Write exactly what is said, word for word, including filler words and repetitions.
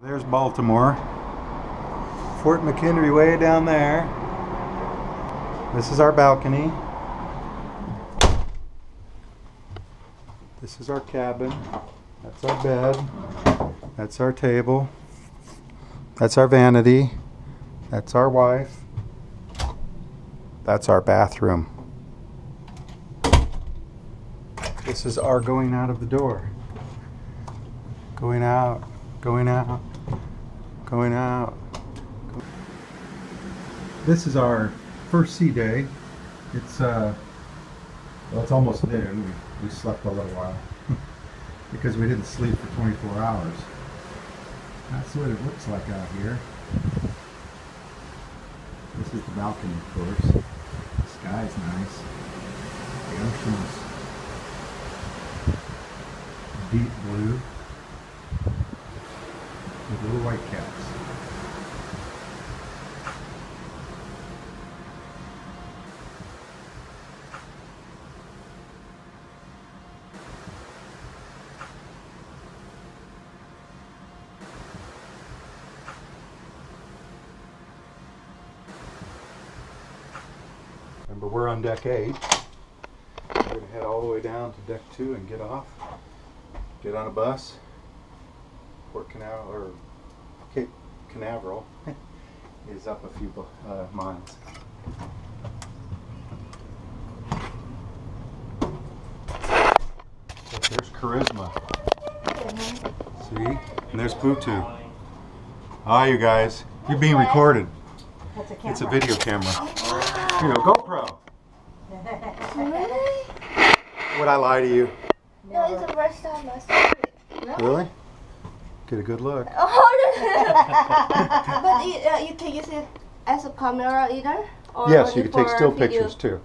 There's Baltimore. Fort McHenry way down there. This is our balcony. This is our cabin. That's our bed. That's our table. That's our vanity. That's our wife. That's our bathroom. This is our going out of the door. Going out. Going out, going out. This is our first sea day. It's uh, well, it's almost noon. We, we slept a little while because we didn't sleep for twenty-four hours. That's what it looks like out here. This is the balcony, of course. The sky is nice. The ocean is deep blue. With little white caps. Remember, we're on deck eight. We're going to head all the way down to deck two and get off. Get on a bus. Port Canaveral, or Cape Canaveral, is up a few uh, miles. So there's Charisma. Mm-hmm. See? And there's Bluetooth. Ah, you guys, you're being recorded. That's a camera. It's a video camera. You know, GoPro. Really? Would I lie to you? No, it's the first time I saw it. Really? Get a good look. Oh, no. But you, uh, you can use it as a camera either? Or yes, you can take still video pictures too.